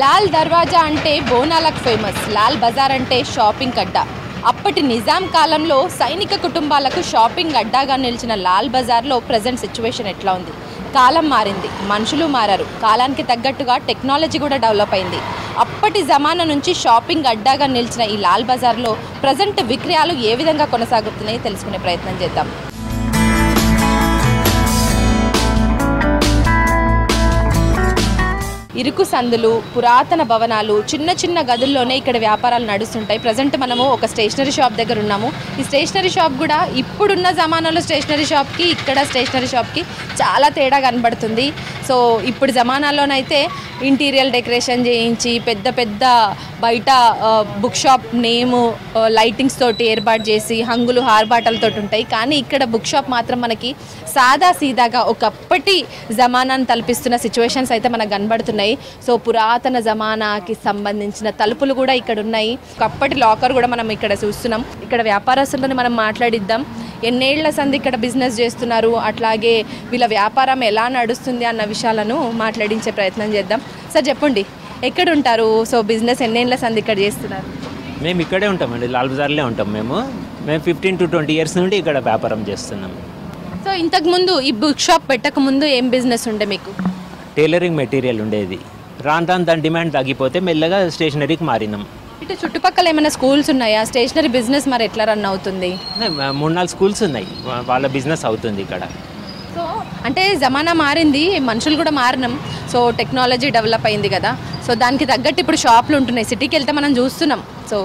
లాల్ దర్వాజా అంటే బోనాలకు ఫేమస్. లాల్ బజార్ అంటే షాపింగ్ అడ్డా. అప్పటి నిజాం కాలంలో సైనిక కుటుంబాలకు షాపింగ్ అడ్డాగా నిలిచిన లాల్ బజార్లో ప్రజెంట్ సిచ్యువేషన్ ఎట్లా ఉంది? కాలం మారింది, మనుషులు మారారు, కాలానికి తగ్గట్టుగా టెక్నాలజీ కూడా డెవలప్ అయింది. అప్పటి జమానా నుంచి షాపింగ్ అడ్డాగా నిలిచిన ఈ లాల్ బజార్లో ప్రజెంట్ విక్రయాలు ఏ విధంగా కొనసాగుతున్నాయో తెలుసుకునే ప్రయత్నం చేద్దాం. ఇరుకు సందులు, పురాతన భవనాలు, చిన్న చిన్న గదుల్లోనే ఇక్కడ వ్యాపారాలు నడుస్తుంటాయి. ప్రజెంట్ మనము ఒక స్టేషనరీ షాప్ దగ్గర ఉన్నాము. ఈ స్టేషనరీ షాప్ కూడా ఇప్పుడున్న జమానాలో స్టేషనరీ షాప్కి, ఇక్కడ స్టేషనరీ షాప్కి చాలా తేడా కనబడుతుంది. సో ఇప్పుడు జమానాలోనైతే ఇంటీరియల్ డెకరేషన్ చేయించి పెద్ద పెద్ద బయట బుక్ షాప్ నేము లైటింగ్స్ తోటి ఏర్పాటు చేసి హంగులు హార్బాటలతో ఉంటాయి. కానీ ఇక్కడ బుక్ షాప్ మాత్రం మనకి సాదా సీదాగా ఒకప్పటి జమానాన్ని తలపిస్తున్న సిచ్యువేషన్స్ అయితే మనకు కనబడుతున్నాయి. సో పురాతన జమానాకి సంబంధించిన తలుపులు కూడా ఇక్కడ ఉన్నాయి. ఒకప్పటి లాకర్ కూడా మనం ఇక్కడ చూస్తున్నాం. ఇక్కడ వ్యాపారస్తులను మనం మాట్లాడిద్దాం. ఎన్నేళ్ల సంది ఇక్కడ బిజినెస్ చేస్తున్నారు, అట్లాగే వీళ్ళ వ్యాపారం ఎలా నడుస్తుంది అన్న విషయాలను మాట్లాడించే ప్రయత్నం చేద్దాం. సార్ చెప్పండి, ఎక్కడ ఉంటారు? సో బిజినెస్ ఎన్నేళ్ళ సంది ఇక్కడ చేస్తున్నారు? మేము ఇక్కడే ఉంటామండి, లాల్ బజార్లో ఉంటాం. మేము 15 to 20 years నుండి ఇక్కడ వ్యాపారం చేస్తున్నాం. సో ఇంతకుముందు ఈ బుక్ షాప్ పెట్టకముందు ఏం బిజినెస్ ఉండే మీకు? టైలరింగ్ మెటీరియల్ ఉండేది. రాను దాని డిమాండ్ తగ్గిపోతే మెల్లగా స్టేషనరీకి మారినాం. ఇటు చుట్టుపక్కల ఏమైనా స్కూల్స్ ఉన్నాయా? స్టేషనరీ బిజినెస్ మరి ఎట్లా రన్ అవుతుంది? 3-4 స్కూల్స్ ఉన్నాయి, వాళ్ళ బిజినెస్ అవుతుంది ఇక్కడ. సో అంటే జమానా మారింది, మనుషులు కూడా మారినాం. సో టెక్నాలజీ డెవలప్ అయింది కదా, సో దానికి తగ్గట్టు ఇప్పుడు షాపులు ఉంటున్నాయి. సిటీకి వెళ్తే మనం చూస్తున్నాం. సో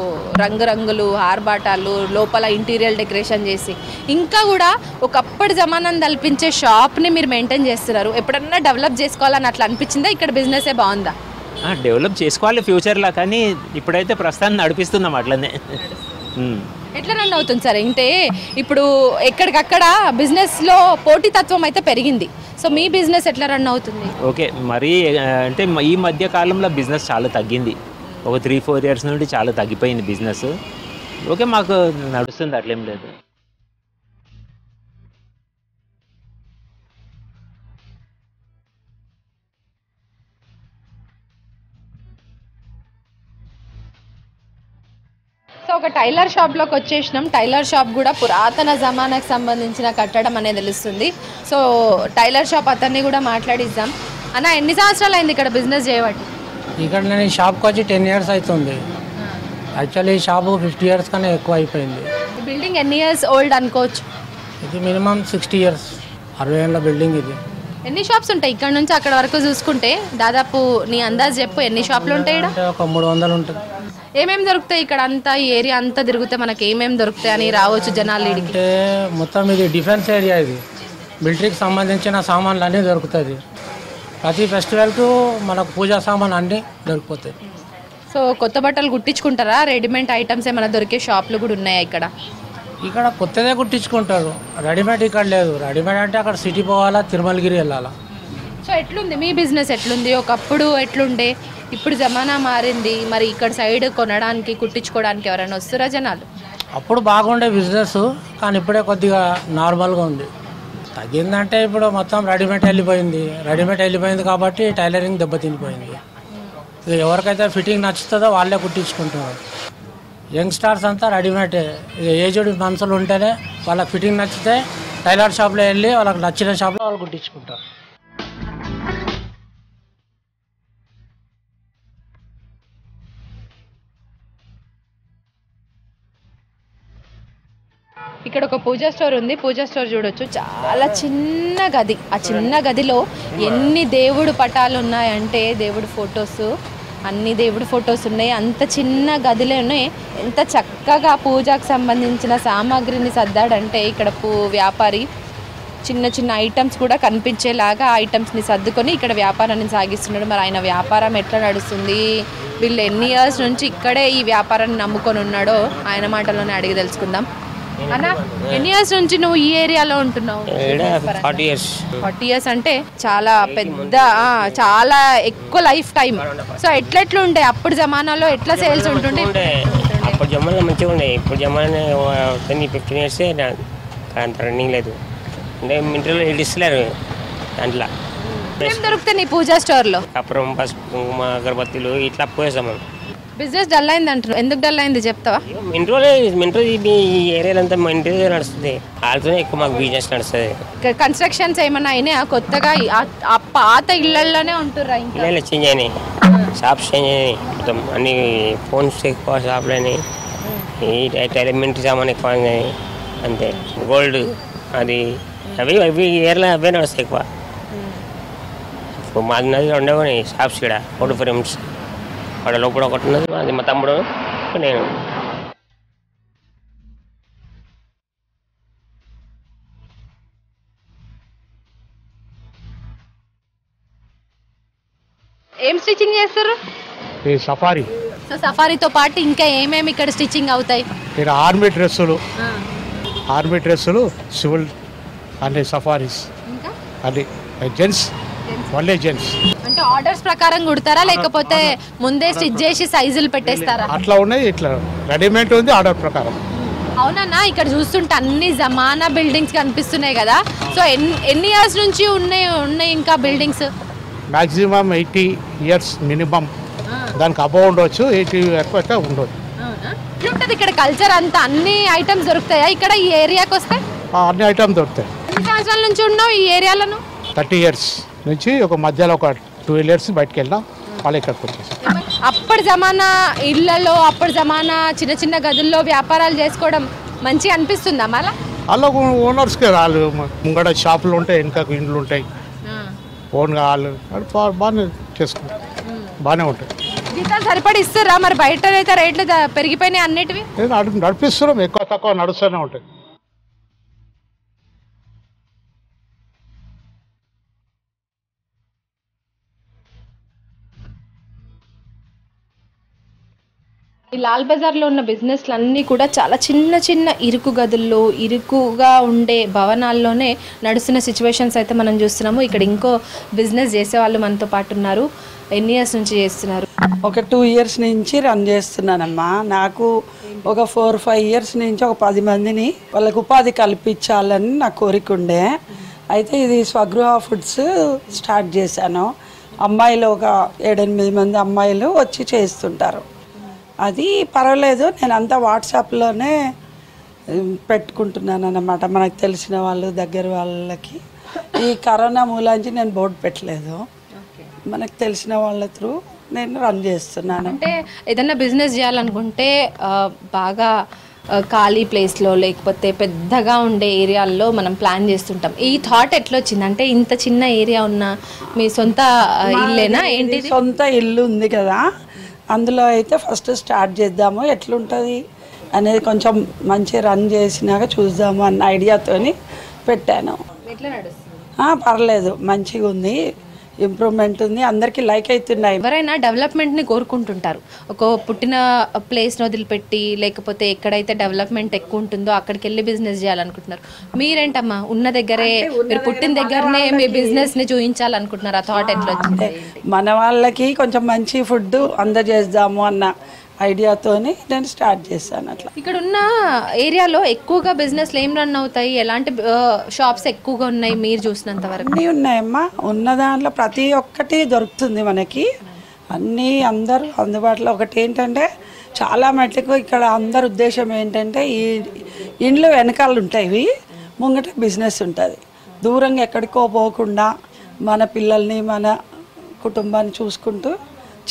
రంగురంగులు, ఆర్బాటాలు, లోపల ఇంటీరియల్ డెకరేషన్ చేసి ఇంకా కూడా ఒకప్పటి జమానాన్ని తలపించే షాప్ని మీరు మెయింటైన్ చేస్తున్నారు. ఎప్పుడన్నా డెవలప్ చేసుకోవాలని అట్లా అనిపించిందా? ఇక్కడ బిజినెసే బాగుందా? డెవలప్ చేసుకోవాలి ఫ్యూచర్లో, కానీ ఇప్పుడైతే ప్రస్తుతాన్ని నడిపిస్తున్నాం అట్లనే. ఎట్లా రన్ అవుతుంది సార్? అంటే ఇప్పుడు ఎక్కడికక్కడ బిజినెస్లో పోటీతత్వం అయితే పెరిగింది. సో మీ బిజినెస్ ఎట్లా రన్ అవుతుంది? ఓకే, మరి అంటే ఈ మధ్య కాలంలో బిజినెస్ చాలా తగ్గింది. ఒక 3-4 years నుండి చాలా తగ్గిపోయింది బిజినెస్. ఓకే, మాకు నడుస్తుంది, అట్లేం లేదు. ఒక టైలర్ షాప్లోకి వచ్చేసినాం. టైలర్ షాప్ కూడా పురాతన జమానాకు సంబంధించిన కట్టడం అనేది తెలుస్తుంది. సో టైలర్ షాప్ అతన్ని కూడా మాట్లాడిద్దాం. అన్న, ఎన్ని సంవత్సరాలు అయింది ఇక్కడ బిజినెస్ చేయబట్టి? ఇక్కడ నేను ఈ షాప్కి వచ్చి 10 years అవుతుంది. యాక్చువల్లీ ఈ షాపు 50 years కన్నా ఎక్కువ అయిపోయింది. బిల్డింగ్ ఎన్ని ఇయర్స్ ఓల్డ్ అనుకోవచ్చు? ఇది మినిమం 60 years, 60 ఏళ్ళ బిల్డింగ్ ఇది. ఎన్ని షాప్స్ ఉంటాయి ఇక్కడ నుంచి అక్కడ వరకు చూసుకుంటే? దాదాపు నీ అందాజు చెప్పు, ఎన్ని షాపులు ఉంటాయి? ఒక 300 ఉంటుంది. ఏమేమి దొరుకుతాయి ఇక్కడ? అంతా ఈ ఏరియా అంతా తిరిగితే మనకి ఏమేమి దొరుకుతాయి అని రావచ్చు జనాలు ఇడికి? మొత్తం ఇది డిఫెన్స్ ఏరియా, ఇది మిలిటరీకి సంబంధించిన సామాన్లు అన్నీ దొరుకుతుంది. ప్రతి ఫెస్టివల్కు మనకు పూజా సామాన్ అన్నీ దొరికిపోతాయి. సో కొత్త బట్టలు కుట్టించుకుంటారా? రెడీమేడ్ ఐటమ్స్ ఏమైనా దొరికే షాపులు కూడా ఉన్నాయా ఇక్కడ? ఇక్కడ కొత్తదే కుట్టించుకుంటారు, రెడీమేడ్ ఇక్కడ లేదు. రెడీమేడ్ అంటే అక్కడ సిటీ పోవాలా, తిరుమలగిరి వెళ్ళాలా. సో ఎట్లుంది మీ బిజినెస్? ఎట్లుంది ఒకప్పుడు ఎట్లుండే, ఇప్పుడు జమానా మారింది. మరి ఇక్కడ సైడ్ కొనడానికి కుట్టించుకోవడానికి ఎవరైనా వస్తారా జనాలు? అప్పుడు బాగుండే బిజినెస్, కానీ ఇప్పుడే కొద్దిగా నార్మల్గా ఉంది. తగ్గిందంటే ఇప్పుడు మొత్తం రెడీమేడ్ వెళ్ళిపోయింది. రెడీమేడ్ వెళ్ళిపోయింది కాబట్టి టైలరింగ్ దెబ్బతినిపోయింది. ఇక ఎవరికైతే ఫిట్టింగ్ నచ్చుతుందో వాళ్ళే కుట్టించుకుంటున్నారు. యంగ్స్టార్స్ అంతా రెడీమేడ్. ఇక ఏజ్డ్ మనుషులు ఉంటేనే వాళ్ళకి ఫిట్టింగ్ నచ్చితే టైలర్ షాప్లో వెళ్ళి వాళ్ళకి నచ్చిన షాప్లో వాళ్ళు కుట్టించుకుంటారు. ఇక్కడ ఒక పూజా స్టోర్ ఉంది. పూజా స్టోర్ చూడొచ్చు, చాలా చిన్న గది. ఆ చిన్న గదిలో ఎన్ని దేవుడు పటాలు ఉన్నాయంటే దేవుడు ఫొటోస్, అన్ని దేవుడు ఫొటోస్ ఉన్నాయి. అంత చిన్న గదిలోనే ఎంత చక్కగా పూజకు సంబంధించిన సామాగ్రిని సర్దాడంటే ఇక్కడ వ్యాపారి చిన్న చిన్న ఐటమ్స్ కూడా కనిపించేలాగా ఐటమ్స్ని సర్దుకొని ఇక్కడ వ్యాపారాన్ని సాగిస్తున్నాడు. మరి ఆయన వ్యాపారం ఎట్లా నడుస్తుంది, వీళ్ళు ఎన్ని ఇయర్స్ నుంచి ఇక్కడే ఈ వ్యాపారాన్ని నమ్ముకొని ఉన్నాడో ఆయన మాటలోనే అడిగి తెలుసుకుందాం. అన్న, ఎన్ని ఇయర్స్ నుంచి నువ్వు ఈ ఏరియాలో ఉంటున్నావు? 40 years అంటే చాలా పెద్ద, చాలా ఎక్కువ లైఫ్ టైం. సో ఎట్లెట్లు ఉండే అప్పుడు జమానాలో, ఎట్లా సేల్స్ ఉంటుండే? అప్పుడు జమానా మంచిగా ఉండే. ఇప్పుడు జమానా 10-15 years అంత రన్నింగ్ లేదు. అంటే ఇంటర్లో ఇస్తున్నారు దాంట్లో. దొరుకుతనే పూజా స్టోర్ లో అప్రం పసుపు అగరబత్తిలు ఇట్లా పోయేసాము బిజినెస్ డల్ అయింది అంటారు ఎందుకు డల్ అయింది చెప్తావా మింట్రో ఈ ఏరియాలంతా మింట్రో నడుస్తుంది ఆల్సో ఎక్కువ మాకు బిజినెస్ నడుస్తుంది కన్స్ట్రక్షన్స్ ఏమన్నా అయినా కొత్తగా పాత ఇళ్ళల్లోనే ఉంటారా ఇంకా లేదు చేంజ్ అయినాయి షాప్స్ చేంజ్ అయినాయి మొత్తం అన్ని ఫోన్స్ ఎక్కువ షాప్లని ఈ టైలమెంట్ సామాన్ ఎక్కువ అయినాయి అంతే గోల్డ్ అది అవి అవి ఏర్లా అవే నడుస్తాయి ఎక్కువ మాది ఉండేవని షాప్స్ ఇక్కడ ఫోటో ఫ్రేమ్స్ వాడ లోపల ఒకటి ఉన్నది అది మా తమ్ముడు నేను ఏం స్టిచింగ్ చేస్తారు ఈ సఫారీ సో సఫారీతో పాటు ఇంకా ఏమేమి ఇక్కడ స్టిచింగ్ అవుతాయి ఇక్కడ ఆర్మీ డ్రెస్సులు సివిల్ అంటే సఫారీస్ ఇంకా అది జెంట్స్ వల్లే జెంట్స్ అంటే ఆర్డర్స్ ప్రకారం గుడతారా లేకపోతే ముందే స్టిచ్ చేసి సైజులు పెట్టేస్తారా అట్లా ఉన్నాయి ఇట్లా రెడీమేడ్ ఉంది ఆర్డర్ ప్రకారం అవునా ఇక్కడ చూస్తుంటే అన్ని జమానా బిల్డింగ్స్ కనిపిస్తున్నాయి కదా సో ఎన్ని ఇయర్స్ నుంచి ఉన్నాయి ఇంకా బిల్డింగ్స్ మాక్సిమం 80 ఇయర్స్ మినిమం దానికి అబౌవ్ ఉండొచ్చు 80 వరకు అయితే ఉండొచ్చు అవునా ఇక్కడ కల్చర్ అంతా అన్ని ఐటమ్స్ దొరుకుతాయా ఇక్కడ ఈ ఏరియాకి వస్తే అన్ని ఐటమ్స్ దొరుకుతాయి ఎన్ని సంవత్సరాల నుంచి ఉన్నావు ఈ ఏరియాలోను 30 ఇయర్స్ నుంచి ఒక మధ్యలో ఒక 2 ఇయర్స్ బయటకు వెళ్ళాం వాళ్ళు ఇక్కడికి వచ్చేసాం అప్పటి జమానా ఇళ్లలో అప్పటి జమానా చిన్న చిన్న గదుల్లో వ్యాపారాలు చేసుకోవడం మంచిగా అనిపిస్తుందా మళ్ళీ అలా ఓనర్స్కే వాళ్ళు ముంగడ షాపులు ఉంటాయి వెనక ఇండ్లు ఉంటాయి ఓన్గా వాళ్ళు బాగానే చేసుకుంటారు బాగానే ఉంటాయి జీతాలు సరిపడి ఇస్తారా మరి బయటనైతే రేట్లు పెరిగిపోయినాయి అన్నిటివి నడిపిస్తున్నాం ఎక్కువ తక్కువ నడుస్తూనే ఉంటాయి ఈ లాల్ బజార్లో ఉన్న బిజినెస్లు అన్నీ కూడా చాలా చిన్న చిన్న ఇరుకు గదుల్లో ఇరుకుగా ఉండే భవనాల్లోనే నడుస్తున్న సిచ్యువేషన్స్ అయితే మనం చూస్తున్నాము ఇక్కడ ఇంకో బిజినెస్ చేసేవాళ్ళు మనతో పాటు ఉన్నారు ఎన్ని ఇయర్స్ నుంచి చేస్తున్నారు ఒక 2 ఇయర్స్ నుంచి రన్ చేస్తున్నానమ్మా నాకు ఒక 4-5 ఇయర్స్ నుంచి ఒక 10 మందిని వాళ్ళకు ఉపాధి కల్పించాలని నా కోరిక ఉండే అయితే ఇది స్వగృహ ఫుడ్స్ స్టార్ట్ చేశాను అమ్మాయిలు ఒక 7-8 మంది అమ్మాయిలు వచ్చి చేస్తుంటారు అది పర్వాలేదు నేను అంతా వాట్సాప్లోనే పెట్టుకుంటున్నాను అన్నమాట మనకు తెలిసిన వాళ్ళు దగ్గర వాళ్ళకి ఈ కరోనా మూలాంచి నేను బోర్డు పెట్టలేదు మనకు తెలిసిన వాళ్ళ త్రూ నేను రన్ చేస్తున్నాను అంటే ఏదైనా బిజినెస్ చేయాలనుకుంటే బాగా ఖాళీ ప్లేస్లో లేకపోతే పెద్దగా ఉండే ఏరియాల్లో మనం ప్లాన్ చేస్తుంటాం ఈ థాట్ ఎట్లా వచ్చింది అంటే ఇంత చిన్న ఏరియా ఉన్న మీ సొంత ఇల్లేనా ఏంటి సొంత ఇల్లు ఉంది కదా అందులో అయితే ఫస్ట్ స్టార్ట్ చేద్దాము ఎట్లుంటుంది అనేది కొంచెం మంచి రన్ చేసినాక చూద్దాము అన్న ఐడియాతో పెట్టాను పర్లేదు మంచిగా ఉంది ఇంప్రూవ్మెంట్ ఉంది అందరికీ లైక్ అవుతున్నాయి ఎవరైనా డెవలప్మెంట్ని కోరుకుంటుంటారు ఒక పుట్టిన ప్లేస్ని వదిలిపెట్టి లేకపోతే ఎక్కడైతే డెవలప్మెంట్ ఎక్కువ ఉంటుందో అక్కడికి వెళ్ళి బిజినెస్ చేయాలనుకుంటున్నారు మీరేంటమ్మా ఉన్న దగ్గరే మీరు పుట్టిన దగ్గరనే మీ బిజినెస్ని చూపించాలనుకుంటున్నారు ఆ థాట్ ఎట్లా వచ్చింది మన వాళ్ళకి కొంచెం మంచి ఫుడ్ అందజేద్దాము అన్న ఐడియాతోనే నేను స్టార్ట్ చేశాను అట్లా ఇక్కడ ఉన్న ఏరియాలో ఎక్కువగా బిజినెస్లు ఏం రన్ అవుతాయి ఎలాంటి షాప్స్ ఎక్కువగా ఉన్నాయి మీరు చూసినంత వరకు అన్నీ ఉన్నాయమ్మా ఉన్న దాంట్లో ప్రతి ఒక్కటి దొరుకుతుంది మనకి అన్నీ అందరూ అందుబాటులో ఒకటి ఏంటంటే చాలా మటుకు ఇక్కడ అందరి ఉద్దేశం ఏంటంటే ఈ ఇండ్లు వెనకాలు ఉంటాయి ముంగట బిజినెస్ ఉంటుంది దూరంగా ఎక్కడికో పోకుండా మన పిల్లల్ని మన కుటుంబాన్ని చూసుకుంటూ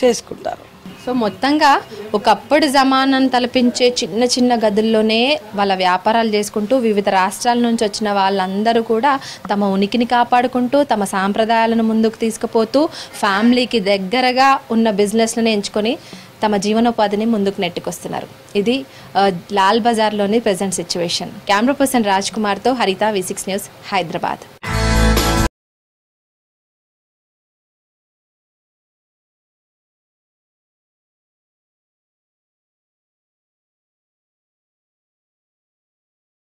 చేసుకుంటారు సో మొత్తంగా ఒకప్పుడు జమానాన్ని తలపించే చిన్న చిన్న గదుల్లోనే వాళ్ళ వ్యాపారాలు చేసుకుంటూ వివిధ రాష్ట్రాల నుంచి వచ్చిన వాళ్ళందరూ కూడా తమ ఉనికిని కాపాడుకుంటూ తమ సాంప్రదాయాలను ముందుకు తీసుకుపోతూ ఫ్యామిలీకి దగ్గరగా ఉన్న బిజినెస్లను ఎంచుకొని తమ జీవనోపాధిని ముందుకు నెట్టుకొస్తున్నారు ఇది లాల్ బజార్లోని present situation camera person Raj కుమార్తో హరిత V6 న్యూస్ హైదరాబాద్